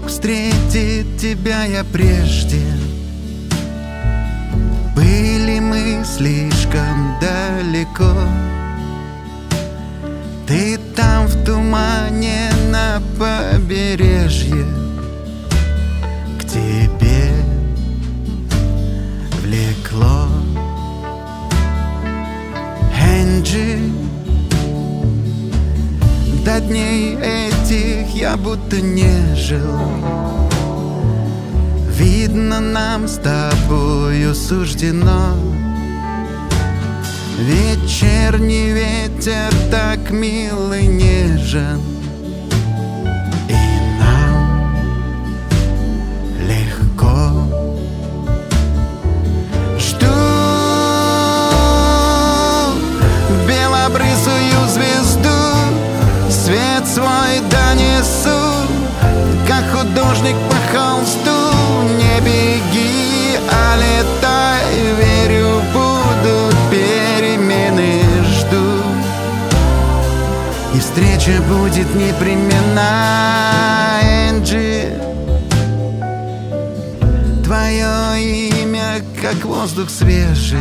мог встретить тебя я прежде. Были мы слишком далеко. Ты там в тумане на побережье. К тебе влекло. Энджи, до дней этих я будто не жил. Видно, нам с тобою суждено. Вечерний ветер так мил и нежен, и нам легко. Жду белобрысую звезду, свет свой донесу, как художник по холсту. Не беги, а летай, верю, будут перемены, жду. И встреча будет непременно, Энджи. Твое имя, как воздух свежий,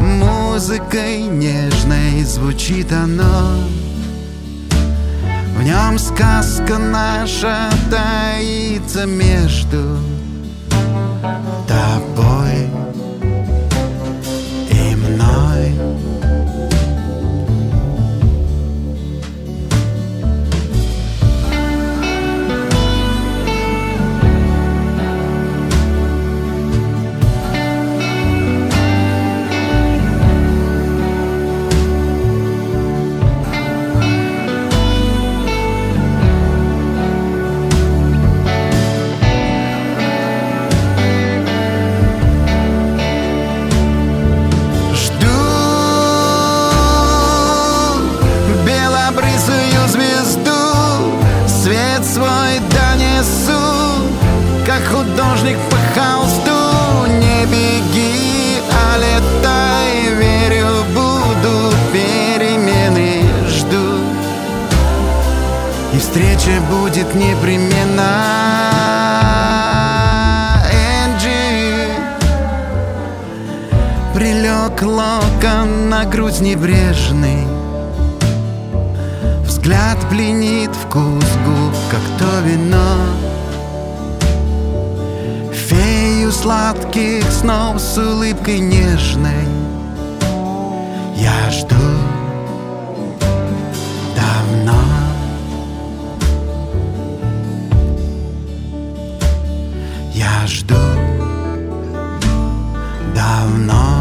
музыкой нежной звучит оно. В нем сказка наша таится между тобой и мной. Как художник по холсту, не беги, а летай, верю, буду, перемены жду. И встреча будет непременно, Энджи. Прилег локон на грудь небрежный, взгляд пленит, вкус губ, как то вино. Сладких снов с улыбкой нежной я жду давно. Я жду давно.